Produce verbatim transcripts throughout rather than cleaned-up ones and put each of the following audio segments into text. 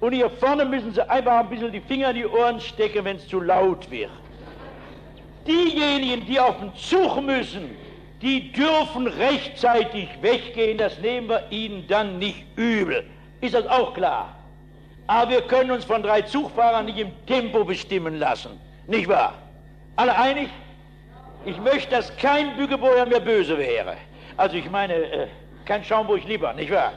Und hier vorne müssen Sie einfach ein bisschen die Finger in die Ohren stecken, wenn es zu laut wird. Diejenigen, die auf den Zug müssen, die dürfen rechtzeitig weggehen, das nehmen wir ihnen dann nicht übel. Ist das auch klar? Aber wir können uns von drei Zugfahrern nicht im Tempo bestimmen lassen. Nicht wahr? Alle einig? Ich möchte, dass kein Bückebäuer mehr böse wäre. Also ich meine, äh, kein Schaumburg lieber, nicht wahr?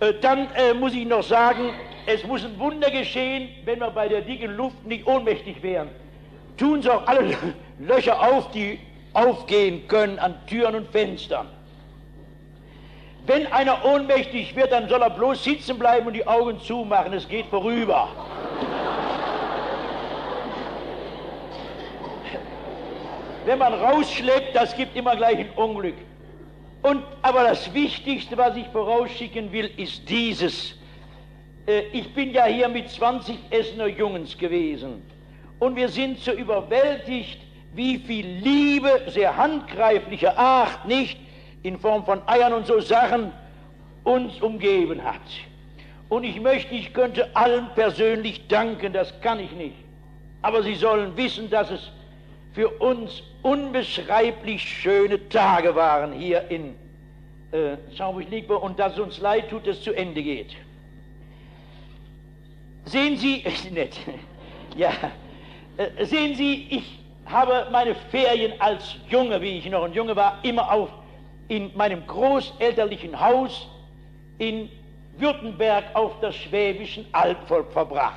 Äh, dann äh, muss ich noch sagen, es muss ein Wunder geschehen, wenn wir bei der dicken Luft nicht ohnmächtig wären. Tun Sie auch alle Löcher auf, die aufgehen können an Türen und Fenstern. Wenn einer ohnmächtig wird, dann soll er bloß sitzen bleiben und die Augen zumachen. Es geht vorüber. Wenn man rausschleppt, das gibt immer gleich ein Unglück. Und, aber das Wichtigste, was ich vorausschicken will, ist dieses. Äh, ich bin ja hier mit zwanzig Essener Jungens gewesen. Und wir sind so überwältigt, wie viel Liebe, sehr handgreiflicher Art, nicht, in Form von Eiern und so Sachen, uns umgeben hat. Und ich möchte, ich könnte allen persönlich danken, das kann ich nicht. Aber Sie sollen wissen, dass es für uns unbeschreiblich schöne Tage waren hier in äh, Schauwigliebe und dass es uns leid tut, dass es zu Ende geht. Sehen Sie, ist nett, ja, äh, sehen Sie, ich habe meine Ferien als Junge, wie ich noch ein Junge war, immer auf in meinem großelterlichen Haus in Württemberg auf der Schwäbischen Alb verbracht.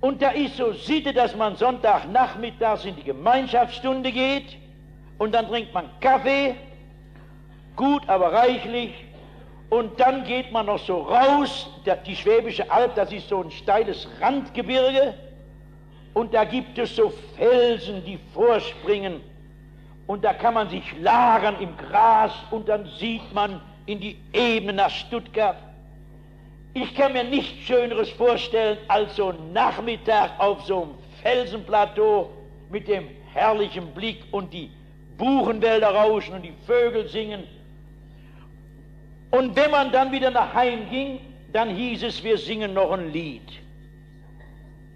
Und da ist so Sitte, dass man Sonntagnachmittags in die Gemeinschaftsstunde geht und dann trinkt man Kaffee, gut, aber reichlich, und dann geht man noch so raus, die Schwäbische Alb, das ist so ein steiles Randgebirge, und da gibt es so Felsen, die vorspringen, und da kann man sich lagern im Gras und dann sieht man in die Ebene nach Stuttgart. Ich kann mir nichts Schöneres vorstellen als so einen Nachmittag auf so einem Felsenplateau mit dem herrlichen Blick und die Buchenwälder rauschen und die Vögel singen. Und wenn man dann wieder nach Heim ging, dann hieß es, wir singen noch ein Lied.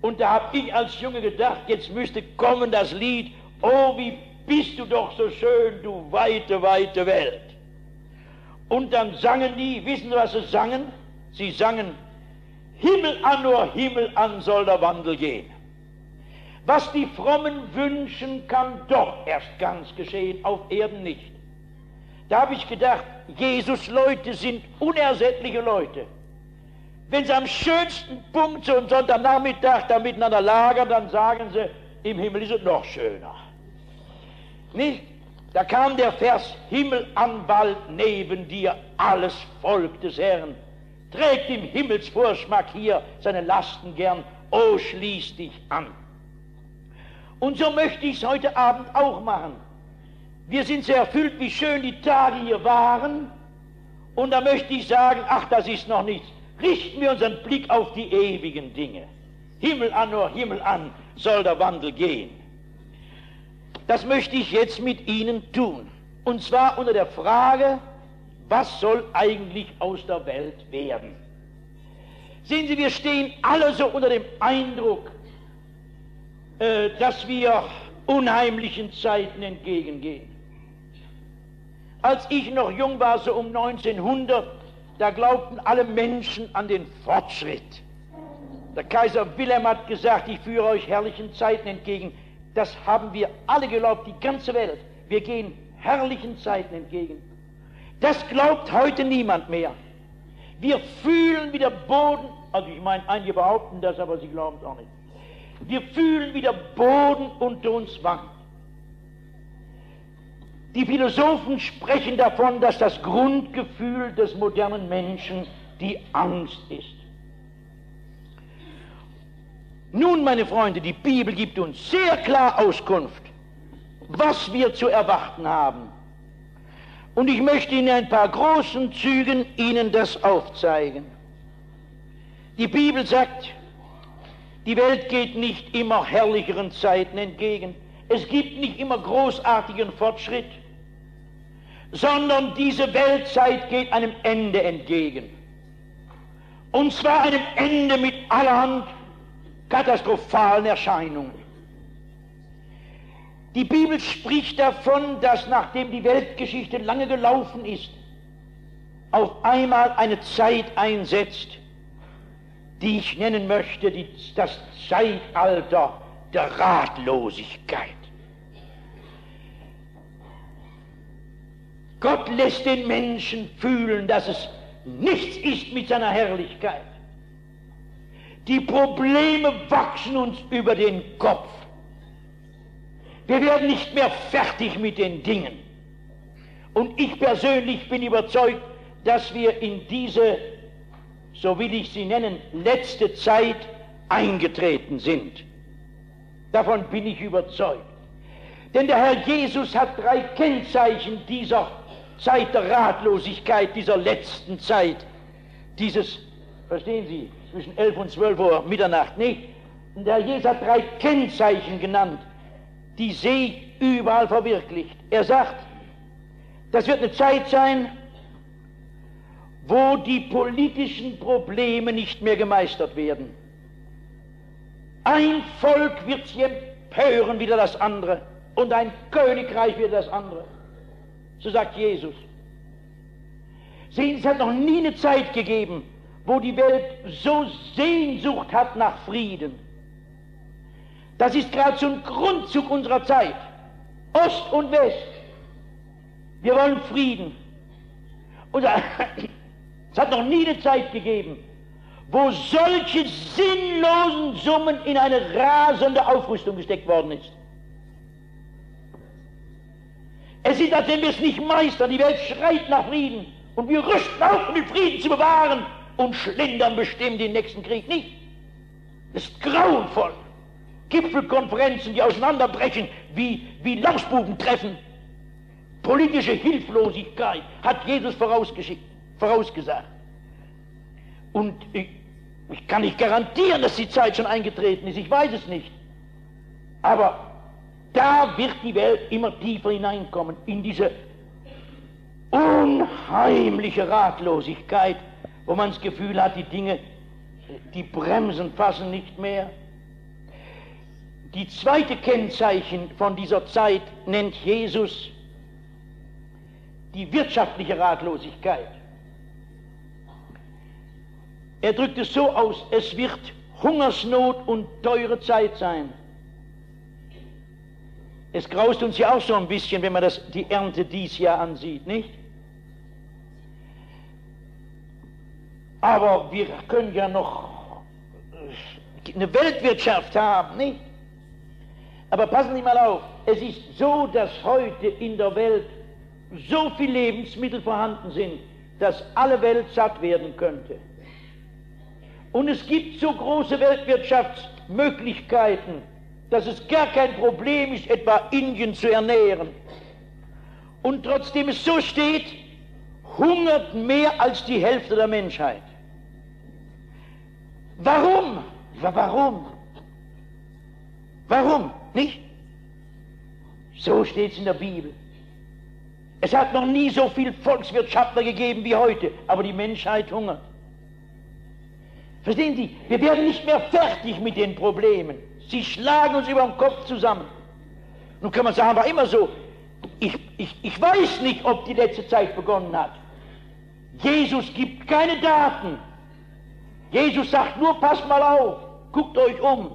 Und da habe ich als Junge gedacht, jetzt müsste kommen das Lied, oh wie bist du doch so schön, du weite, weite Welt. Und dann sangen die, wissen Sie, was sie sangen? Sie sangen, Himmel an, nur Himmel an soll der Wandel gehen. Was die Frommen wünschen, kann doch erst ganz geschehen, auf Erden nicht. Da habe ich gedacht, Jesus-Leute sind unersättliche Leute. Wenn sie am schönsten Punkt so am Sonntagnachmittag da miteinander lagern, dann sagen sie, im Himmel ist es noch schöner. Nicht? Da kam der Vers, Himmel an, Wald neben dir, alles Volk des Herrn. Trägt im Himmelsvorschmack hier seine Lasten gern, oh, schließ dich an. Und so möchte ich es heute Abend auch machen. Wir sind sehr erfüllt, wie schön die Tage hier waren. Und da möchte ich sagen, ach, das ist noch nichts. Richten wir unseren Blick auf die ewigen Dinge. Himmel an, nur Himmel an, soll der Wandel gehen. Das möchte ich jetzt mit Ihnen tun. Und zwar unter der Frage, was soll eigentlich aus der Welt werden? Sehen Sie, wir stehen alle so unter dem Eindruck, äh, dass wir unheimlichen Zeiten entgegengehen. Als ich noch jung war, so um neunzehnhundert, da glaubten alle Menschen an den Fortschritt. Der Kaiser Wilhelm hat gesagt, ich führe euch herrlichen Zeiten entgegen. Das haben wir alle geglaubt, die ganze Welt. Wir gehen herrlichen Zeiten entgegen. Das glaubt heute niemand mehr. Wir fühlen, wie der Boden, also ich meine, einige behaupten das, aber sie glauben es auch nicht. Wir fühlen, wie der Boden unter uns wankt. Die Philosophen sprechen davon, dass das Grundgefühl des modernen Menschen die Angst ist. Nun, meine Freunde, die Bibel gibt uns sehr klar Auskunft, was wir zu erwarten haben. Und ich möchte in ein paar großen Zügen Ihnen das aufzeigen. Die Bibel sagt, die Welt geht nicht immer herrlicheren Zeiten entgegen. Es gibt nicht immer großartigen Fortschritt, sondern diese Weltzeit geht einem Ende entgegen. Und zwar einem Ende mit allerhand katastrophalen Erscheinungen. Die Bibel spricht davon, dass nachdem die Weltgeschichte lange gelaufen ist, auf einmal eine Zeit einsetzt, die ich nennen möchte, die, das Zeitalter der Ratlosigkeit. Gott lässt den Menschen fühlen, dass es nichts ist mit seiner Herrlichkeit. Die Probleme wachsen uns über den Kopf. Wir werden nicht mehr fertig mit den Dingen. Und ich persönlich bin überzeugt, dass wir in diese, so will ich sie nennen, letzte Zeit eingetreten sind. Davon bin ich überzeugt. Denn der Herr Jesus hat drei Kennzeichen dieser Zeit der Ratlosigkeit, dieser letzten Zeit, dieses, verstehen Sie, zwischen elf und zwölf Uhr Mitternacht, nicht? Und der Herr Jesus hat drei Kennzeichen genannt, die sehe ich überall verwirklicht. Er sagt, das wird eine Zeit sein, wo die politischen Probleme nicht mehr gemeistert werden. Ein Volk wird sie empören wieder das andere und ein Königreich wieder das andere. So sagt Jesus. Sehen Sie, es hat noch nie eine Zeit gegeben, wo die Welt so Sehnsucht hat nach Frieden. Das ist gerade so ein Grundzug unserer Zeit. Ost und West. Wir wollen Frieden. Und es hat noch nie eine Zeit gegeben, wo solche sinnlosen Summen in eine rasende Aufrüstung gesteckt worden ist. Es ist, als wenn wir es nicht meistern. Die Welt schreit nach Frieden. Und wir rüsten auf, um den Frieden zu bewahren. Und schlendern bestimmt den nächsten Krieg nicht. Das ist grauenvoll. Gipfelkonferenzen, die auseinanderbrechen, wie, wie Lausbuben treffen. Politische Hilflosigkeit hat Jesus vorausgeschickt, vorausgesagt. Und ich, ich kann nicht garantieren, dass die Zeit schon eingetreten ist. Ich weiß es nicht. Aber da wird die Welt immer tiefer hineinkommen, in diese unheimliche Ratlosigkeit, wo man das Gefühl hat, die Dinge, die Bremsen fassen nicht mehr. Die zweite Kennzeichen von dieser Zeit nennt Jesus die wirtschaftliche Ratlosigkeit. Er drückt es so aus, es wird Hungersnot und teure Zeit sein. Es graust uns ja auch so ein bisschen, wenn man das, die Ernte dies Jahr ansieht, nicht? Aber wir können ja noch eine Weltwirtschaft haben, nicht? Aber passen Sie mal auf, es ist so, dass heute in der Welt so viele Lebensmittel vorhanden sind, dass alle Welt satt werden könnte. Und es gibt so große Weltwirtschaftsmöglichkeiten, dass es gar kein Problem ist, etwa Indien zu ernähren. Und trotzdem es so steht, hungert mehr als die Hälfte der Menschheit. Warum? Warum? Warum? Nicht? So steht es in der Bibel. Es hat noch nie so viel Volkswirtschaftler gegeben wie heute, aber die Menschheit hungert. Verstehen Sie, wir werden nicht mehr fertig mit den Problemen. Sie schlagen uns über den Kopf zusammen. Nun kann man sagen, war immer so. Ich, ich, ich weiß nicht, ob die letzte Zeit begonnen hat. Jesus gibt keine Daten. Jesus sagt nur, passt mal auf, guckt euch um.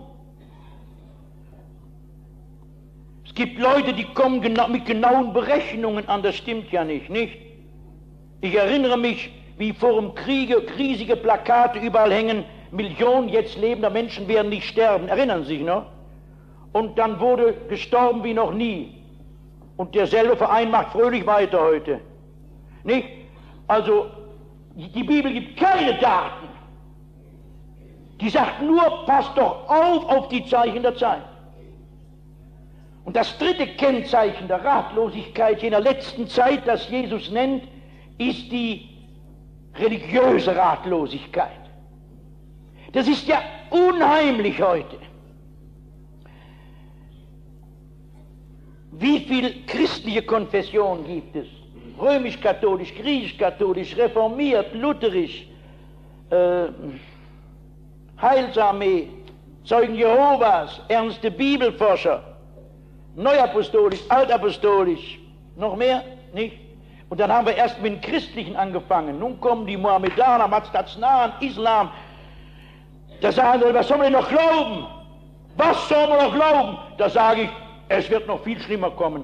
Es gibt Leute, die kommen genau, mit genauen Berechnungen an, das stimmt ja nicht, nicht? Ich erinnere mich, wie vor dem Kriege riesige Plakate überall hängen, Millionen jetzt lebender Menschen werden nicht sterben. Erinnern Sie sich noch? Und dann wurde gestorben wie noch nie. Und derselbe Verein macht fröhlich weiter heute. Nicht? Also, die Bibel gibt keine Daten. Die sagt nur, passt doch auf auf die Zeichen der Zeit. Und das dritte Kennzeichen der Ratlosigkeit jener letzten Zeit, das Jesus nennt, ist die religiöse Ratlosigkeit. Das ist ja unheimlich heute. Wie viele christliche Konfessionen gibt es? Römisch-katholisch, griechisch-katholisch, reformiert, lutherisch, äh, Heilsarmee, Zeugen Jehovas, ernste Bibelforscher, Neuapostolisch, Altapostolisch, noch mehr, nicht? Und dann haben wir erst mit den Christlichen angefangen. Nun kommen die Mohammedaner, Mazdaznan, Islam. Da sagen sie, was sollen wir noch glauben? Was sollen wir noch glauben? Da sage ich, es wird noch viel schlimmer kommen.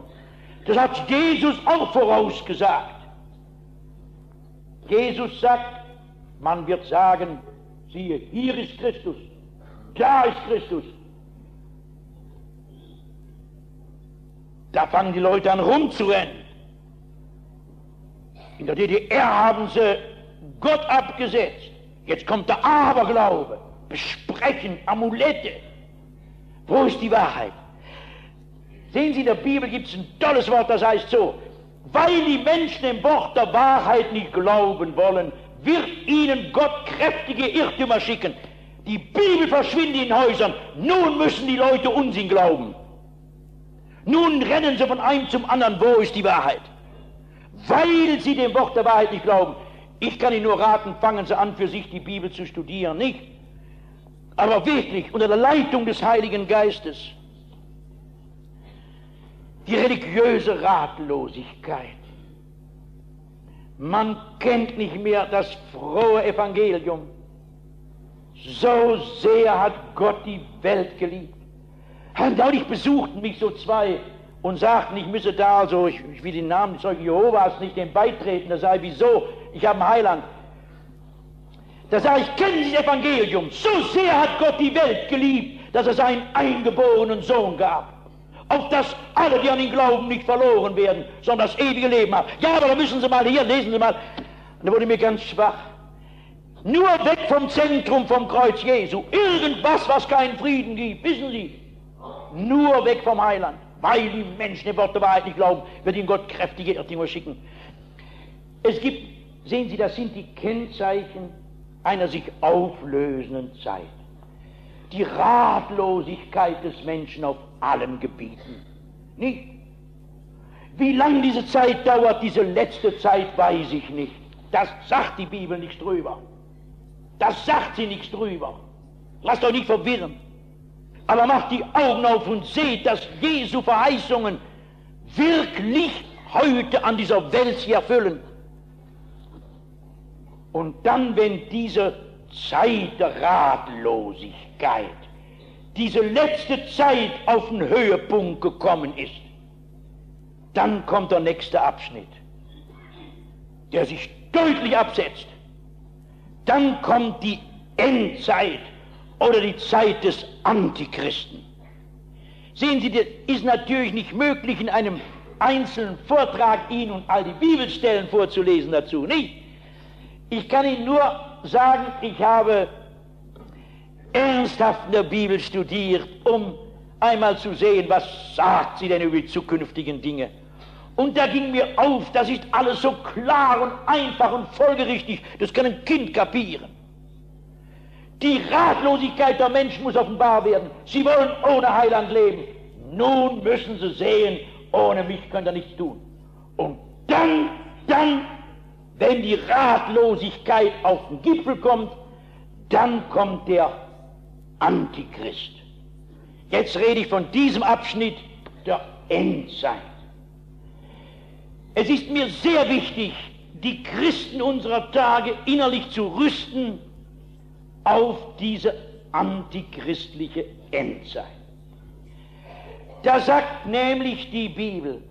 Das hat Jesus auch vorausgesagt. Jesus sagt, man wird sagen, siehe, hier ist Christus, da ist Christus. Da fangen die Leute an rumzurennen. In der D D R haben sie Gott abgesetzt. Jetzt kommt der Aberglaube, Besprechen, Amulette. Wo ist die Wahrheit? Sehen Sie, in der Bibel gibt es ein tolles Wort, das heißt so: Weil die Menschen dem Wort der Wahrheit nicht glauben wollen, wird ihnen Gott kräftige Irrtümer schicken. Die Bibel verschwindet in Häusern. Nun müssen die Leute Unsinn glauben. Nun rennen sie von einem zum anderen. Wo ist die Wahrheit? Weil sie dem Wort der Wahrheit nicht glauben. Ich kann Ihnen nur raten, fangen Sie an, für sich die Bibel zu studieren, nicht? Aber wirklich, unter der Leitung des Heiligen Geistes. Die religiöse Ratlosigkeit. Man kennt nicht mehr das frohe Evangelium. So sehr hat Gott die Welt geliebt. Und dadurch besuchten mich so zwei und sagten, ich müsse da, also ich, ich will den Namen des Zeugen Jehovas nicht dem beitreten. Da sage ich, wieso? Ich habe einen Heiland. Da sage ich, kennen Sie das Evangelium? So sehr hat Gott die Welt geliebt, dass er seinen eingeborenen Sohn gab. Auf dass alle, die an ihn glauben, nicht verloren werden, sondern das ewige Leben haben. Ja, aber da müssen Sie mal hier, lesen Sie mal. Und da wurde mir ganz schwach. Nur weg vom Zentrum, vom Kreuz Jesu. Irgendwas, was keinen Frieden gibt, wissen Sie. Nur weg vom Heiland. Weil die Menschen dem Wort der Wahrheit nicht glauben, wird ihnen Gott kräftige Irrtümer schicken. Es gibt, sehen Sie, das sind die Kennzeichen einer sich auflösenden Zeit. Die Ratlosigkeit des Menschen auf allen Gebieten. Nicht? Wie lange diese Zeit dauert, diese letzte Zeit, weiß ich nicht. Das sagt die Bibel nicht drüber. Das sagt sie nicht drüber. Lasst euch nicht verwirren. Aber macht die Augen auf und seht, dass Jesu Verheißungen wirklich heute an dieser Welt sich erfüllen. Und dann, wenn diese Zeit der Ratlosigkeit, diese letzte Zeit auf den Höhepunkt gekommen ist, dann kommt der nächste Abschnitt, der sich deutlich absetzt. Dann kommt die Endzeit oder die Zeit des Antichristen. Sehen Sie, das ist natürlich nicht möglich, in einem einzelnen Vortrag Ihnen und all die Bibelstellen vorzulesen dazu, nicht? Ich kann Ihnen nur sagen, ich habe ernsthaft in der Bibel studiert, um einmal zu sehen, was sagt sie denn über die zukünftigen Dinge. Und da ging mir auf, das ist alles so klar und einfach und folgerichtig, das kann ein Kind kapieren. Die Ratlosigkeit der Menschen muss offenbar werden. Sie wollen ohne Heiland leben. Nun müssen sie sehen, ohne mich könnt ihr nichts tun. Und dann, dann, wenn die Ratlosigkeit auf den Gipfel kommt, dann kommt der Antichrist. Jetzt rede ich von diesem Abschnitt der Endzeit. Es ist mir sehr wichtig, die Christen unserer Tage innerlich zu rüsten auf diese antichristliche Endzeit. Da sagt nämlich die Bibel,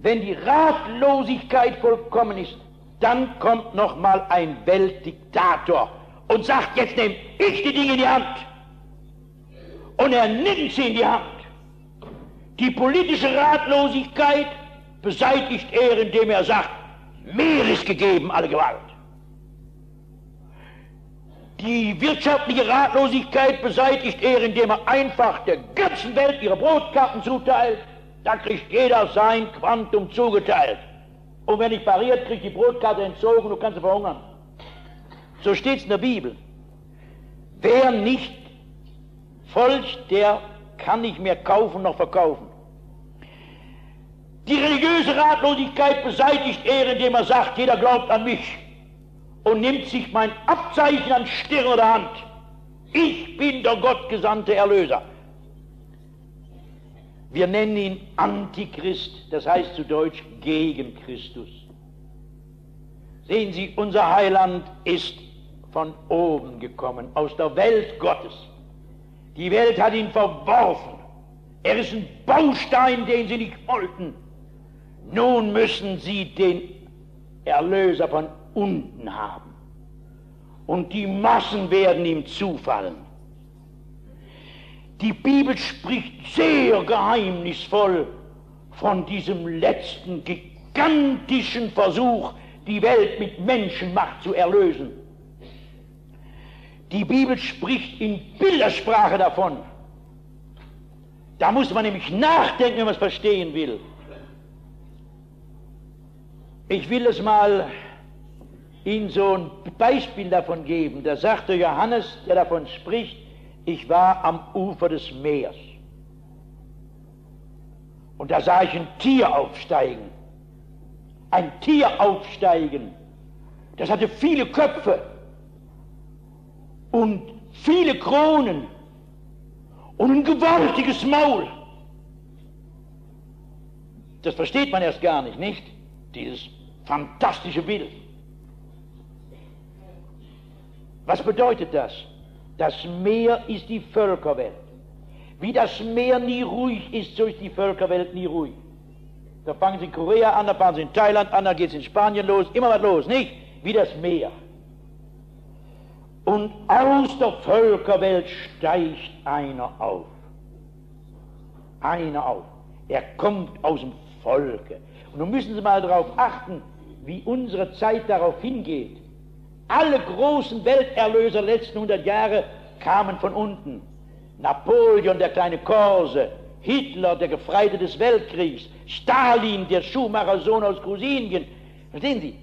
wenn die Ratlosigkeit vollkommen ist, dann kommt nochmal ein Weltdiktator und sagt, jetzt nehme ich die Dinge in die Hand. Und er nimmt sie in die Hand. Die politische Ratlosigkeit beseitigt er, indem er sagt, mir ist gegeben alle Gewalt. Die wirtschaftliche Ratlosigkeit beseitigt er, indem er einfach der ganzen Welt ihre Brotkarten zuteilt. Da kriegt jeder sein Quantum zugeteilt. Und wenn nicht pariert, kriegt die Brotkarte entzogen und kann sie verhungern. So steht es in der Bibel. Wer nicht folgt, der kann nicht mehr kaufen noch verkaufen. Die religiöse Ratlosigkeit beseitigt er, indem er sagt, jeder glaubt an mich. und nimmt sich mein Abzeichen an Stirn oder Hand. Ich bin der gottgesandte Erlöser. Wir nennen ihn Antichrist, das heißt zu Deutsch gegen Christus. Sehen Sie, unser Heiland ist von oben gekommen, aus der Welt Gottes. Die Welt hat ihn verworfen. Er ist ein Baustein, den sie nicht wollten. Nun müssen sie den Erlöser von unten haben. Und die Massen werden ihm zufallen. Die Bibel spricht sehr geheimnisvoll von diesem letzten gigantischen Versuch, die Welt mit Menschenmacht zu erlösen. Die Bibel spricht in Bildersprache davon. Da muss man nämlich nachdenken, wenn man es verstehen will. Ich will es mal Ihnen so ein Beispiel davon geben. Da sagte Johannes, der davon spricht, ich war am Ufer des Meeres und da sah ich ein Tier aufsteigen. Ein Tier aufsteigen, das hatte viele Köpfe und viele Kronen und ein gewaltiges Maul. Das versteht man erst gar nicht, nicht? Dieses fantastische Bild. Was bedeutet das? Das Meer ist die Völkerwelt. Wie das Meer nie ruhig ist, so ist die Völkerwelt nie ruhig. Da fangen sie in Korea an, da fangen sie in Thailand an, da geht es in Spanien los, immer was los, nicht? Wie das Meer. Und aus der Völkerwelt steigt einer auf. Einer auf. Er kommt aus dem Volke. Und nun müssen Sie mal darauf achten, wie unsere Zeit darauf hingeht. Alle großen Welterlöser der letzten hundert Jahre kamen von unten. Napoleon, der kleine Korse, Hitler, der Gefreite des Weltkriegs, Stalin, der Schuhmachersohn aus Grusinien. Verstehen Sie?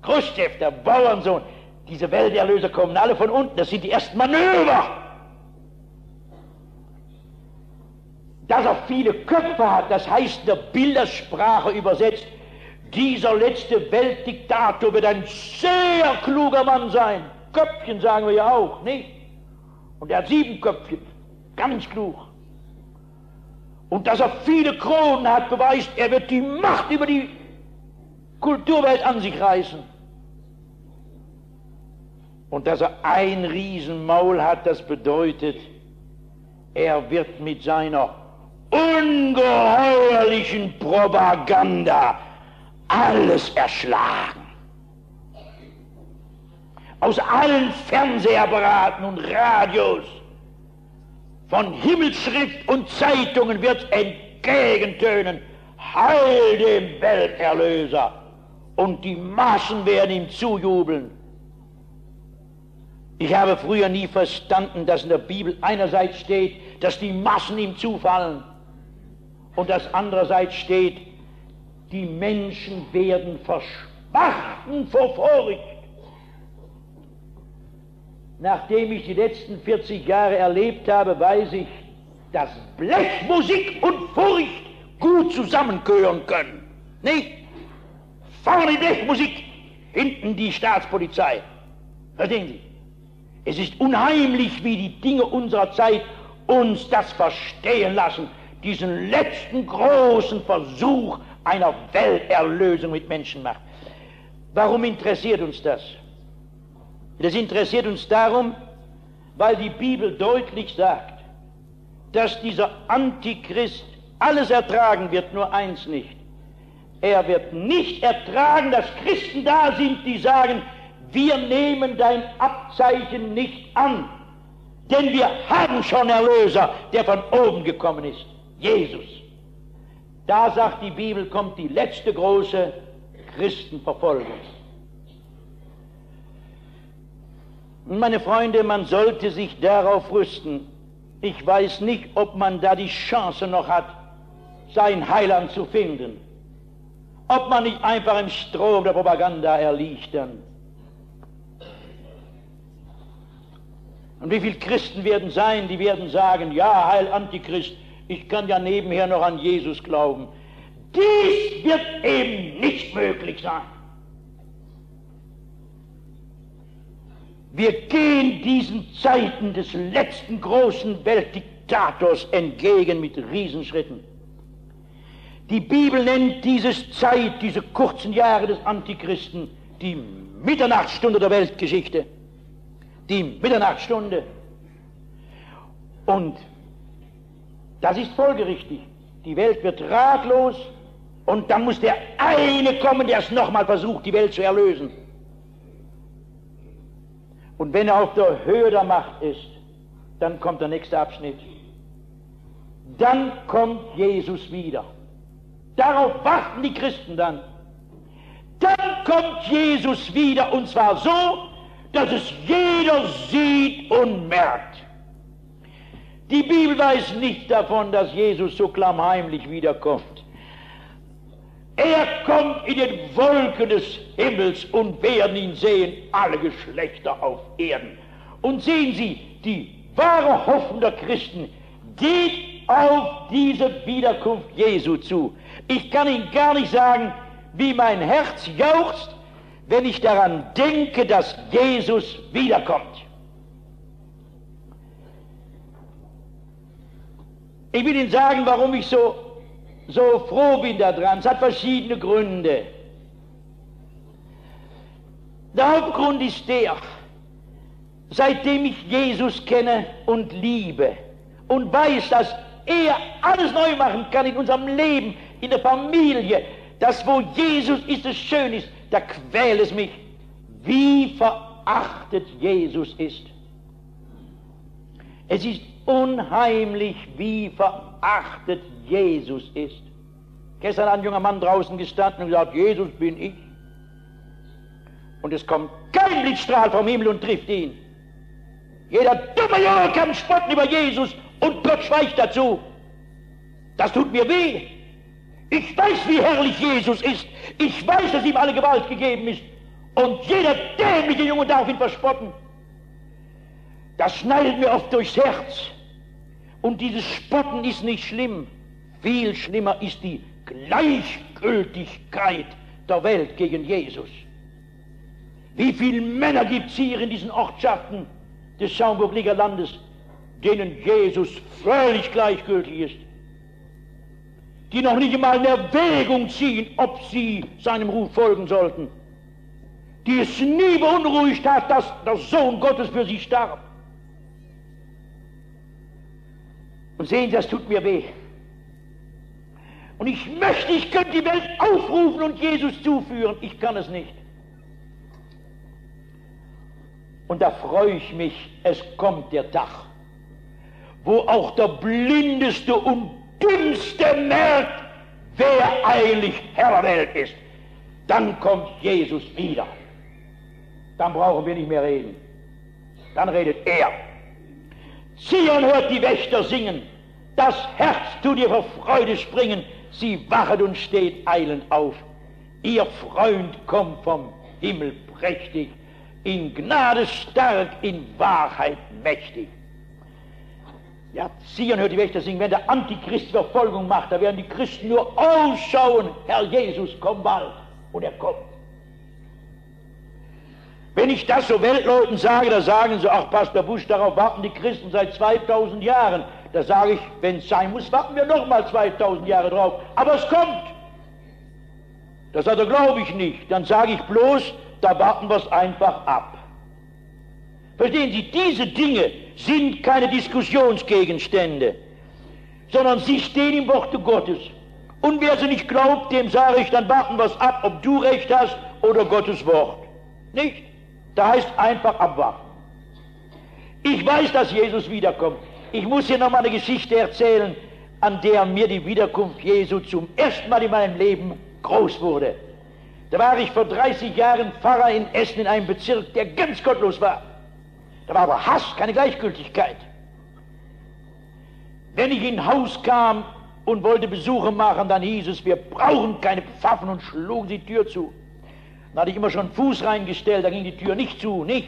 Kruschew, der Bauernsohn. Diese Welterlöser kommen alle von unten. Das sind die ersten Manöver. Dass er viele Köpfe hat, das heißt in der Bildersprache übersetzt, dieser letzte Weltdiktator wird ein sehr kluger Mann sein. Köpfchen sagen wir ja auch, nicht? Und er hat sieben Köpfchen. Ganz klug. Und dass er viele Kronen hat, beweist, er wird die Macht über die Kulturwelt an sich reißen. Und dass er ein Riesenmaul hat, das bedeutet, er wird mit seiner ungeheuerlichen Propaganda alles erschlagen. Aus allen Fernsehapparaten und Radios, von Himmelsschrift und Zeitungen wird entgegentönen, Heil dem Welterlöser! Und die Massen werden ihm zujubeln. Ich habe früher nie verstanden, dass in der Bibel einerseits steht, dass die Massen ihm zufallen und dass andererseits steht, die Menschen werden verspachten vor Furcht. Nachdem ich die letzten vierzig Jahre erlebt habe, weiß ich, dass Blechmusik und Furcht gut zusammengehören können. Nicht? Vorne die Blechmusik, hinten die Staatspolizei. Verstehen Sie? Es ist unheimlich, wie die Dinge unserer Zeit uns das verstehen lassen, diesen letzten großen Versuch einer Welterlösung mit Menschenmacht. Warum interessiert uns das? Das interessiert uns darum, weil die Bibel deutlich sagt, dass dieser Antichrist alles ertragen wird, nur eins nicht. Er wird nicht ertragen, dass Christen da sind, die sagen, wir nehmen dein Abzeichen nicht an, denn wir haben schon Erlöser, der von oben gekommen ist, Jesus. Da sagt die Bibel, kommt die letzte große Christenverfolgung. Und meine Freunde, man sollte sich darauf rüsten. Ich weiß nicht, ob man da die Chance noch hat, sein Heiland zu finden. Ob man nicht einfach im Strom der Propaganda erliegt dann. Und wie viele Christen werden sein, die werden sagen, ja, Heil Antichrist, ich kann ja nebenher noch an Jesus glauben. Dies wird eben nicht möglich sein. Wir gehen diesen Zeiten des letzten großen Weltdiktators entgegen mit Riesenschritten. Die Bibel nennt diese Zeit, diese kurzen Jahre des Antichristen, die Mitternachtsstunde der Weltgeschichte. Die Mitternachtsstunde. Und das ist folgerichtig. Die Welt wird ratlos und dann muss der eine kommen, der es nochmal versucht, die Welt zu erlösen. Und wenn er auf der Höhe der Macht ist, dann kommt der nächste Abschnitt. Dann kommt Jesus wieder. Darauf warten die Christen dann. Dann kommt Jesus wieder, und zwar so, dass es jeder sieht und merkt. Die Bibel weiß nicht davon, dass Jesus so klammheimlich wiederkommt. Er kommt in den Wolken des Himmels und werden ihn sehen, alle Geschlechter auf Erden. Und sehen Sie, die wahre Hoffnung der Christen geht auf diese Wiederkunft Jesu zu. Ich kann Ihnen gar nicht sagen, wie mein Herz jauchzt, wenn ich daran denke, dass Jesus wiederkommt. Ich will Ihnen sagen, warum ich so, so froh bin daran. Es hat verschiedene Gründe. Der Hauptgrund ist der, seitdem ich Jesus kenne und liebe und weiß, dass er alles neu machen kann in unserem Leben, in der Familie, dass wo Jesus ist, es schön ist, da quält es mich, wie verachtet Jesus ist. Es ist unheimlich, wie verachtet Jesus ist. Gestern hat ein junger Mann draußen gestanden und gesagt, Jesus bin ich. Und es kommt kein Blitzstrahl vom Himmel und trifft ihn. Jeder dumme Junge kann spotten über Jesus und Gott schweigt dazu. Das tut mir weh. Ich weiß, wie herrlich Jesus ist. Ich weiß, dass ihm alle Gewalt gegeben ist. Und jeder dämliche Junge darf ihn verspotten. Das schneidet mir oft durchs Herz. Und dieses Spotten ist nicht schlimm. Viel schlimmer ist die Gleichgültigkeit der Welt gegen Jesus. Wie viele Männer gibt es hier in diesen Ortschaften des Schaumburger Landes, denen Jesus völlig gleichgültig ist, die noch nicht einmal in Erwägung ziehen, ob sie seinem Ruf folgen sollten, die es nie beunruhigt hat, dass der Sohn Gottes für sie starb. Und sehen Sie, das tut mir weh. Und ich möchte, ich könnte die Welt aufrufen und Jesus zuführen. Ich kann es nicht. Und da freue ich mich, es kommt der Tag, wo auch der blindeste und dümmste merkt, wer eigentlich Herr der Welt ist. Dann kommt Jesus wieder. Dann brauchen wir nicht mehr reden. Dann redet er. Zion hört die Wächter singen, das Herz tut ihr vor Freude springen, sie wachet und steht eilend auf. Ihr Freund kommt vom Himmel prächtig, in Gnade stark, in Wahrheit mächtig. Ja, Zion hört die Wächter singen, wenn der Antichrist Verfolgung macht, da werden die Christen nur ausschauen, Herr Jesus, komm bald, und er kommt. Wenn ich das so Weltleuten sage, da sagen sie, ach Pastor Busch, darauf warten die Christen seit zweitausend Jahren. Da sage ich, wenn es sein muss, warten wir nochmal zweitausend Jahre drauf. Aber es kommt. Das also glaube ich nicht. Dann sage ich bloß, da warten wir es einfach ab. Verstehen Sie, diese Dinge sind keine Diskussionsgegenstände, sondern sie stehen im Worte Gottes. Und wer sie nicht glaubt, dem sage ich, dann warten wir es ab, ob du recht hast oder Gottes Wort. Nicht? Da heißt einfach abwarten. Ich weiß, dass Jesus wiederkommt. Ich muss hier nochmal eine Geschichte erzählen, an der mir die Wiederkunft Jesu zum ersten Mal in meinem Leben groß wurde. Da war ich vor dreißig Jahren Pfarrer in Essen in einem Bezirk, der ganz gottlos war. Da war aber Hass, keine Gleichgültigkeit. Wenn ich in ein Haus kam und wollte Besuche machen, dann hieß es, wir brauchen keine Pfaffen, und schlugen die Tür zu. Da hatte ich immer schon Fuß reingestellt, da ging die Tür nicht zu, nicht?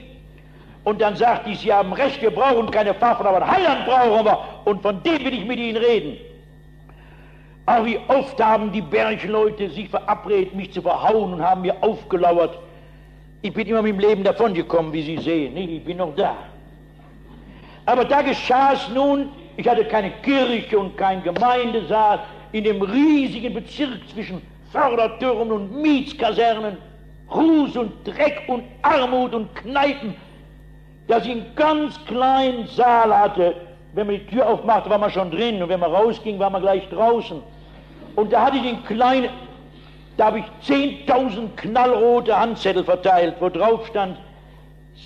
Und dann sagte ich, Sie haben recht, wir brauchen keine Pfaffen, aber einen Heiland brauchen wir, und von dem will ich mit Ihnen reden. Aber wie oft haben die Bergleute sich verabredet, mich zu verhauen, und haben mir aufgelauert. Ich bin immer mit dem Leben davongekommen, wie Sie sehen. Ich bin noch da. Aber da geschah es nun, ich hatte keine Kirche und keinen Gemeindesaal in dem riesigen Bezirk zwischen Fördertürmen und Mietskasernen, Ruß und Dreck und Armut und Kneipen, dass ich einen ganz kleinen Saal hatte. Wenn man die Tür aufmachte, war man schon drin, und wenn man rausging, war man gleich draußen. Und da hatte ich den kleinen, da habe ich zehntausend knallrote Handzettel verteilt, wo drauf stand: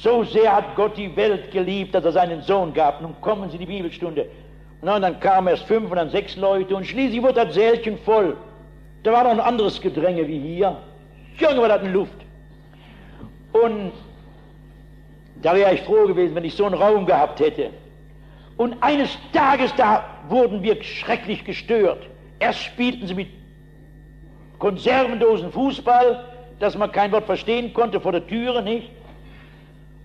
So sehr hat Gott die Welt geliebt, dass er seinen Sohn gab. Nun kommen Sie in die Bibelstunde. Und dann kamen erst fünf und dann sechs Leute, und schließlich wurde das Sälchen voll. Da war noch ein anderes Gedränge wie hier. Junge, war das in Luft. Und da wäre ich froh gewesen, wenn ich so einen Raum gehabt hätte. Und eines Tages, da wurden wir schrecklich gestört. Erst spielten sie mit Konservendosen Fußball, dass man kein Wort verstehen konnte, vor der Türe, nicht?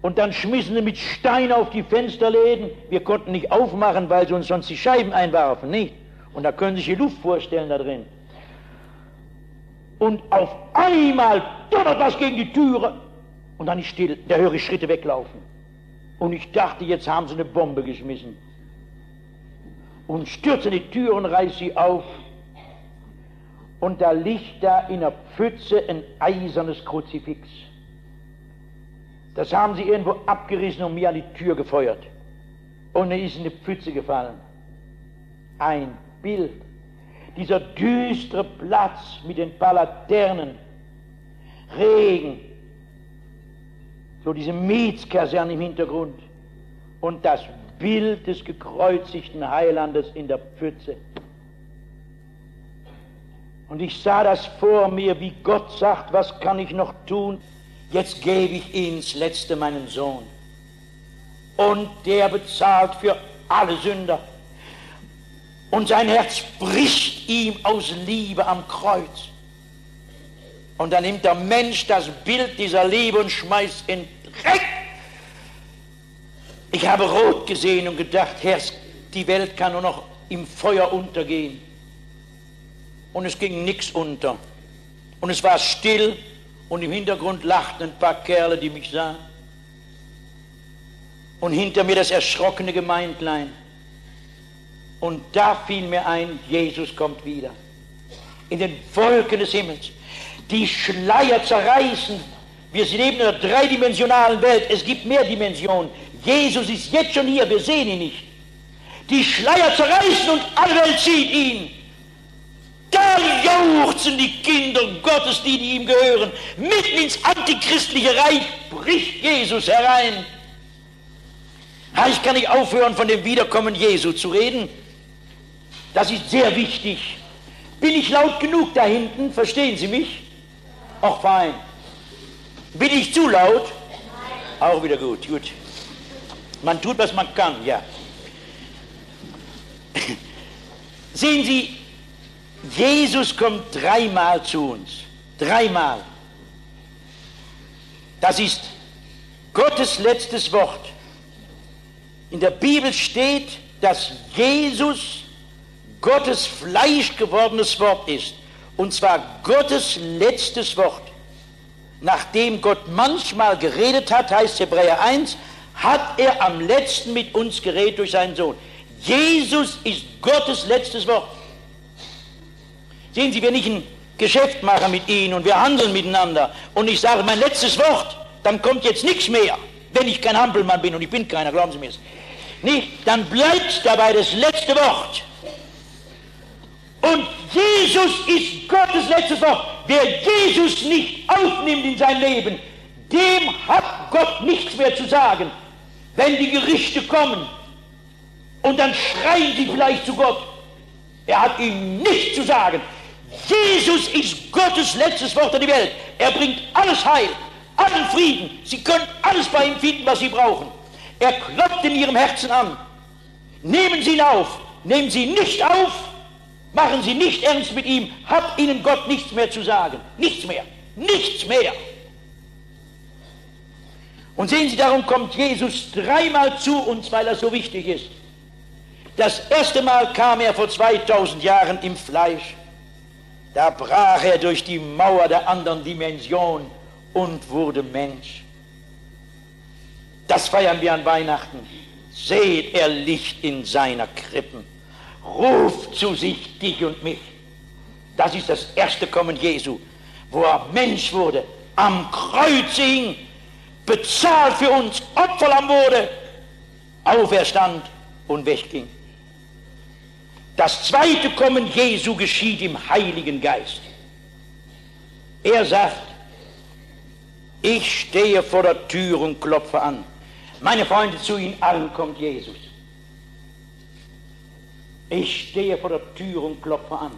Und dann schmissen sie mit Stein auf die Fensterläden. Wir konnten nicht aufmachen, weil sie uns sonst die Scheiben einwarfen, nicht? Und da können Sie sich die Luft vorstellen da drin. Und auf einmal donnert was gegen die Türe. Und dann ist still, da höre ich Schritte weglaufen. Und ich dachte, jetzt haben sie eine Bombe geschmissen. Und stürze die Tür und reiß sie auf. Und da liegt da in der Pfütze ein eisernes Kruzifix. Das haben sie irgendwo abgerissen und mir an die Tür gefeuert. Und er ist in die Pfütze gefallen. Ein Bild. Dieser düstere Platz mit den paar Laternen, Regen, so diese Mietskaserne im Hintergrund und das Bild des gekreuzigten Heilandes in der Pfütze. Und ich sah das vor mir, wie Gott sagt: Was kann ich noch tun? Jetzt gebe ich Ihnen das Letzte, meinen Sohn. Und der bezahlt für alle Sünder. Und sein Herz bricht ihm aus Liebe am Kreuz. Und dann nimmt der Mensch das Bild dieser Liebe und schmeißt in Dreck. Ich habe rot gesehen und gedacht: Herr, die Welt kann nur noch im Feuer untergehen. Und es ging nichts unter. Und es war still und im Hintergrund lachten ein paar Kerle, die mich sahen. Und hinter mir das erschrockene Gemeindlein. Und da fiel mir ein, Jesus kommt wieder. In den Wolken des Himmels. Die Schleier zerreißen. Wir leben in einer dreidimensionalen Welt. Es gibt mehr Dimensionen. Jesus ist jetzt schon hier, wir sehen ihn nicht. Die Schleier zerreißen und alle Welt sieht ihn. Da jauchzen die Kinder Gottes, die, die ihm gehören. Mitten ins antichristliche Reich bricht Jesus herein. Ich kann nicht aufhören, von dem Wiederkommen Jesu zu reden. Das ist sehr wichtig. Bin ich laut genug da hinten? Verstehen Sie mich? Ach, fein. Bin ich zu laut? Nein. Auch wieder gut, gut. Man tut, was man kann, ja. Sehen Sie, Jesus kommt dreimal zu uns. Dreimal. Das ist Gottes letztes Wort. In der Bibel steht, dass Jesus Gottes Fleisch gewordenes Wort ist, und zwar Gottes letztes Wort. Nachdem Gott manchmal geredet hat, heißt Hebräer eins, hat er am letzten mit uns geredet durch seinen Sohn. Jesus ist Gottes letztes Wort. Sehen Sie, wenn ich ein Geschäft mache mit Ihnen und wir handeln miteinander und ich sage mein letztes Wort, dann kommt jetzt nichts mehr, wenn ich kein Hampelmann bin, und ich bin keiner, glauben Sie mir es. Nicht? Dann bleibt dabei das letzte Wort. Und Jesus ist Gottes letztes Wort. Wer Jesus nicht aufnimmt in sein Leben, dem hat Gott nichts mehr zu sagen. Wenn die Gerichte kommen und dann schreien sie vielleicht zu Gott, er hat ihm nichts zu sagen. Jesus ist Gottes letztes Wort an die Welt. Er bringt alles Heil, allen Frieden. Sie können alles bei ihm finden, was sie brauchen. Er klopft in ihrem Herzen an. Nehmen Sie ihn auf. Nehmen Sie ihn nicht auf. Machen Sie nicht ernst mit ihm, hat Ihnen Gott nichts mehr zu sagen. Nichts mehr. Nichts mehr. Und sehen Sie, darum kommt Jesus dreimal zu uns, weil er so wichtig ist. Das erste Mal kam er vor zweitausend Jahren im Fleisch. Da brach er durch die Mauer der anderen Dimension und wurde Mensch. Das feiern wir an Weihnachten. Seht, er liegt in seiner Krippen. Ruft zu sich dich und mich. Das ist das erste Kommen Jesu, wo er Mensch wurde, am Kreuz hing, bezahlt für uns, Opferlamm wurde, auferstand und wegging. Das zweite Kommen Jesu geschieht im Heiligen Geist. Er sagt, ich stehe vor der Tür und klopfe an. Meine Freunde, zu Ihnen allen kommt Jesus. Ich stehe vor der Tür und klopfe an.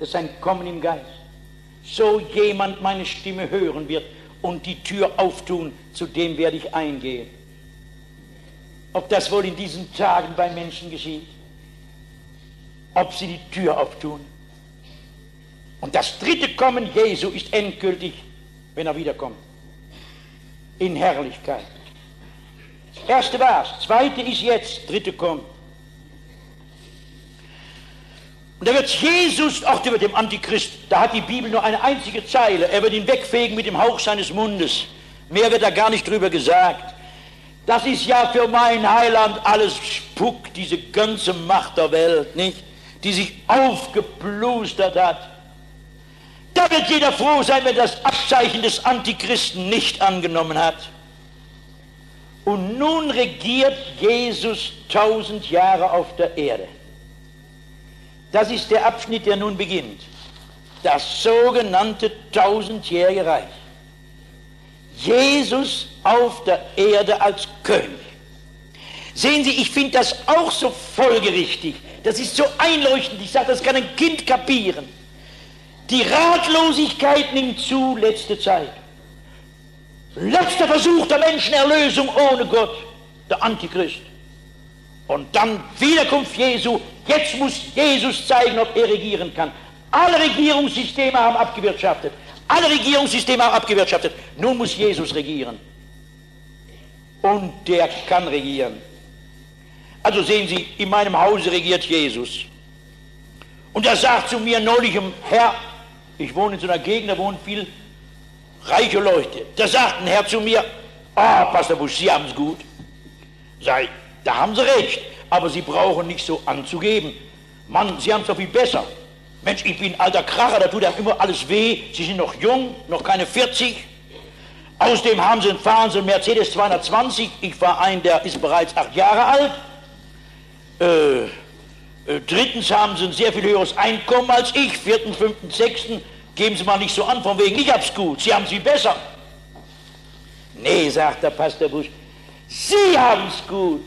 Das ist ein Kommen im Geist. So jemand meine Stimme hören wird und die Tür auftun, zu dem werde ich eingehen. Ob das wohl in diesen Tagen bei Menschen geschieht? Ob sie die Tür auftun? Und das dritte Kommen Jesu ist endgültig, wenn er wiederkommt. In Herrlichkeit. Das erste war's, zweite ist jetzt, dritte kommt. Und da wird Jesus, auch der wird dem Antichrist, da hat die Bibel nur eine einzige Zeile, er wird ihn wegfegen mit dem Hauch seines Mundes. Mehr wird da gar nicht drüber gesagt. Das ist ja für mein Heiland alles Spuck, diese ganze Macht der Welt, nicht? Die sich aufgeplustert hat. Da wird jeder froh sein, wenn das Abzeichen des Antichristen nicht angenommen hat. Und nun regiert Jesus tausend Jahre auf der Erde. Das ist der Abschnitt, der nun beginnt. Das sogenannte tausendjährige Reich. Jesus auf der Erde als König. Sehen Sie, ich finde das auch so folgerichtig. Das ist so einleuchtend. Ich sage, das kann ein Kind kapieren. Die Ratlosigkeit nimmt zu, letzte Zeit. Letzter Versuch der Menschenerlösung ohne Gott, der Antichrist. Und dann Wiederkunft Jesu. Jetzt muss Jesus zeigen, ob er regieren kann. Alle Regierungssysteme haben abgewirtschaftet. Alle Regierungssysteme haben abgewirtschaftet. Nun muss Jesus regieren. Und der kann regieren. Also sehen Sie, in meinem Hause regiert Jesus. Und er sagt zu mir neulich, Herr, ich wohne in so einer Gegend, da wohnen viele reiche Leute. Da sagt ein Herr zu mir, ah, oh, Pastor Busch, Sie haben es gut. Sag ich, da haben Sie recht. Aber Sie brauchen nicht so anzugeben. Mann, Sie haben es doch viel besser. Mensch, ich bin ein alter Kracher, da tut einem immer alles weh. Sie sind noch jung, noch keine vierzig. Außerdem haben Sie einen, fahren Sie einen Mercedes zweihundertzwanzig. Ich war ein, der ist bereits acht Jahre alt. Äh, äh, drittens haben Sie ein sehr viel höheres Einkommen als ich. Vierten, fünften, sechsten. Geben Sie mal nicht so an, von wegen, ich hab's gut. Sie haben es viel besser. Nee, sagt der Pastor Busch, Sie haben es gut.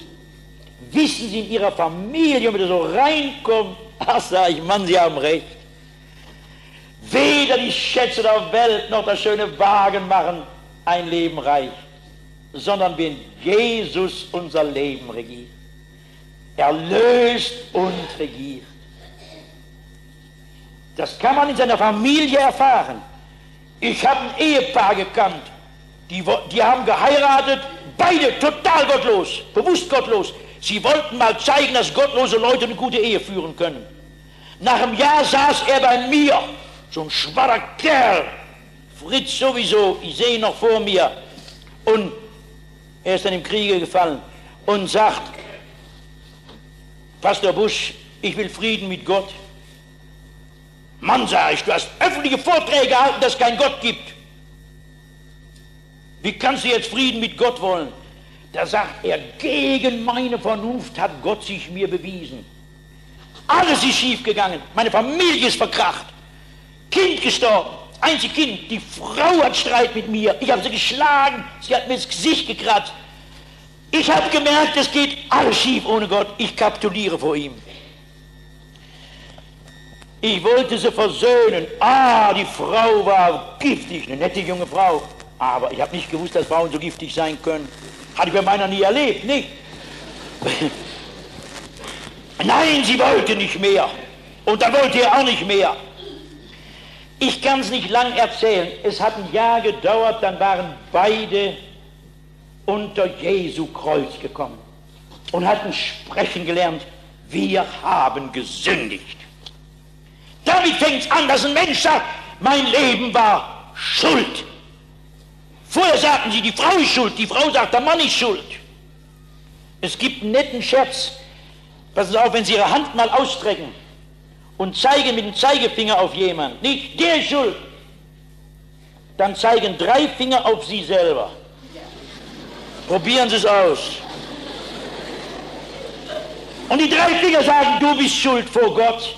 Wissen Sie in Ihrer Familie, wenn er so reinkommt, ach, sag ich, Mann, Sie haben recht. Weder die Schätze der Welt noch das schöne Wagen machen ein Leben reich, sondern wenn Jesus unser Leben regiert. Er löst und regiert. Das kann man in seiner Familie erfahren. Ich habe ein Ehepaar gekannt, die, die haben geheiratet, beide total gottlos, bewusst gottlos. Sie wollten mal zeigen, dass gottlose Leute eine gute Ehe führen können. Nach einem Jahr saß er bei mir, so ein schwacher Kerl, Fritz sowieso, ich sehe ihn noch vor mir. Und er ist dann im Kriege gefallen und sagt, Pastor Busch, ich will Frieden mit Gott. Mann, sag ich, du hast öffentliche Vorträge gehalten, dass es keinen Gott gibt. Wie kannst du jetzt Frieden mit Gott wollen? Da sagt er, gegen meine Vernunft hat Gott sich mir bewiesen. Alles ist schiefgegangen. Meine Familie ist verkracht. Kind gestorben. Einzig Kind. Die Frau hat Streit mit mir. Ich habe sie geschlagen. Sie hat mir ins Gesicht gekratzt. Ich habe gemerkt, es geht alles schief ohne Gott. Ich kapituliere vor ihm. Ich wollte sie versöhnen. Ah, die Frau war giftig. Eine nette junge Frau. Aber ich habe nicht gewusst, dass Frauen so giftig sein können. Hatte ich bei meiner nie erlebt, nicht? Nein, sie wollte nicht mehr. Und da wollte er auch nicht mehr. Ich kann es nicht lang erzählen. Es hat ein Jahr gedauert, dann waren beide unter Jesu Kreuz gekommen und hatten sprechen gelernt, wir haben gesündigt. Damit fängt es an, dass ein Mensch sagt, mein Leben war Schuld. sagten sie, die Frau ist schuld, die Frau sagt, der Mann ist schuld. Es gibt einen netten Scherz. Passen Sie auf, wenn Sie Ihre Hand mal ausstrecken und zeigen mit dem Zeigefinger auf jemanden, nicht der ist schuld, dann zeigen drei Finger auf Sie selber. Probieren Sie es aus. Und die drei Finger sagen, du bist schuld vor Gott.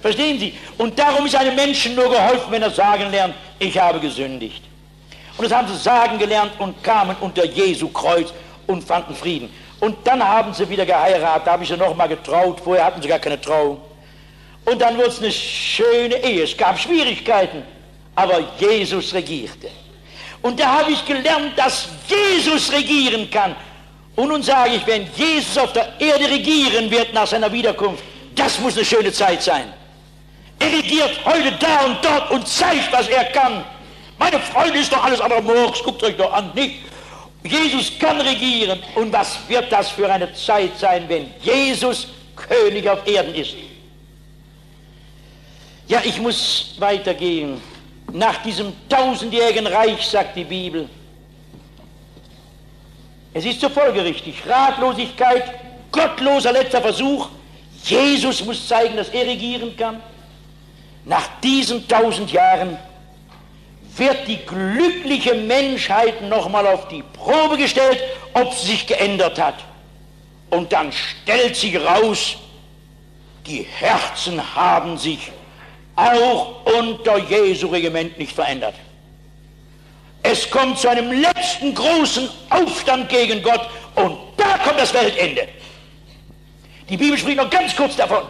Verstehen Sie? Und darum ist einem Menschen nur geholfen, wenn er sagen lernt, ich habe gesündigt. Und das haben sie sagen gelernt und kamen unter Jesu Kreuz und fanden Frieden. Und dann haben sie wieder geheiratet, da habe ich sie nochmal getraut, vorher hatten sie gar keine Trauung. Und dann wurde es eine schöne Ehe, es gab Schwierigkeiten, aber Jesus regierte. Und da habe ich gelernt, dass Jesus regieren kann. Und nun sage ich, wenn Jesus auf der Erde regieren wird nach seiner Wiederkunft, das muss eine schöne Zeit sein. Er regiert heute da und dort und zeigt, was er kann. Meine Freunde, ist doch alles andere Murks, guckt euch doch an, nicht? Jesus kann regieren. Und was wird das für eine Zeit sein, wenn Jesus König auf Erden ist? Ja, ich muss weitergehen. Nach diesem tausendjährigen Reich, sagt die Bibel, es ist so folgerichtig, Ratlosigkeit, gottloser letzter Versuch, Jesus muss zeigen, dass er regieren kann. Nach diesen tausend Jahren wird die glückliche Menschheit nochmal auf die Probe gestellt, ob sie sich geändert hat. Und dann stellt sich raus, die Herzen haben sich auch unter Jesu Regiment nicht verändert. Es kommt zu einem letzten großen Aufstand gegen Gott und da kommt das Weltende. Die Bibel spricht noch ganz kurz davon.